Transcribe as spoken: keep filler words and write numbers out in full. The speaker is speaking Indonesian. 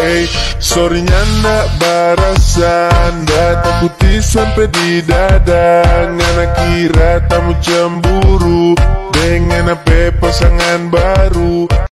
Ey, sorry nyanda barasa, anda takuti sampai di dada. Ngana kira tamu cemburu dengan apa pasangan baru.